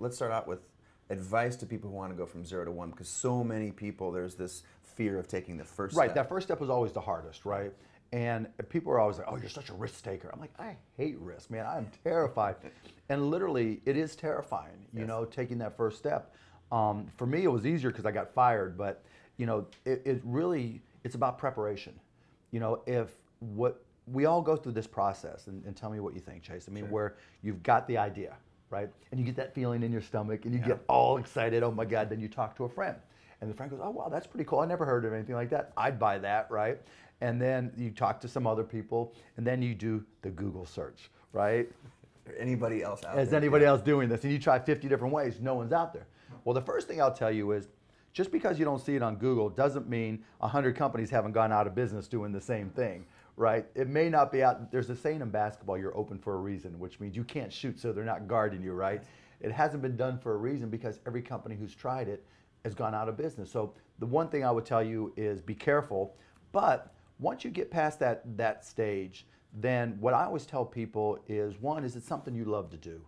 let's start out with advice to people who want to go from 0 to 1, because so many people, there's this fear of taking the first step. Right, that first step was always the hardest, right? And people are always like, oh, you're such a risk taker. I'm like, I hate risk, man. I'm terrified. And literally, it is terrifying, you know, taking that first step. For me, it was easier because I got fired, but, you know, it really, it's about preparation. You know, we all go through this process, and tell me what you think, Chase. I mean, where you've got the idea, right? And you get that feeling in your stomach, and you get all excited, oh my God, then you talk to a friend. And the friend goes, oh, wow, that's pretty cool. I never heard of anything like that. I'd buy that, right? And then you talk to some other people, and then you do the Google search, right? Anybody else out there? Is anybody else doing this? And you try 50 different ways, no one's out there. Well, the first thing I'll tell you is, just because you don't see it on Google doesn't mean 100 companies haven't gone out of business doing the same thing, right? It may not be out, there's a saying in basketball, you're open for a reason, which means you can't shoot, so they're not guarding you, right? It hasn't been done for a reason because every company who's tried it has gone out of business. So the one thing I would tell you is be careful, but once you get past that stage, then what I always tell people is, one, is it's something you love to do,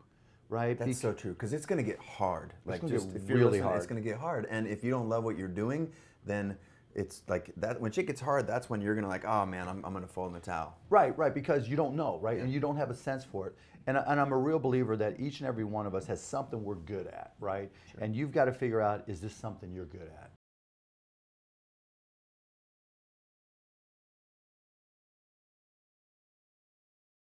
right? That's so true, because it's going to get hard. Like, just if you're really hard, it's going to get hard. And if you don't love what you're doing, then it's like that. When shit gets hard, that's when you're going to like, oh man, I'm going to fold in the towel. Right, because you don't know, right? Yeah. And you don't have a sense for it. And I'm a real believer that each and every one of us has something we're good at, right? Sure. And you've got to figure out, is this something you're good at?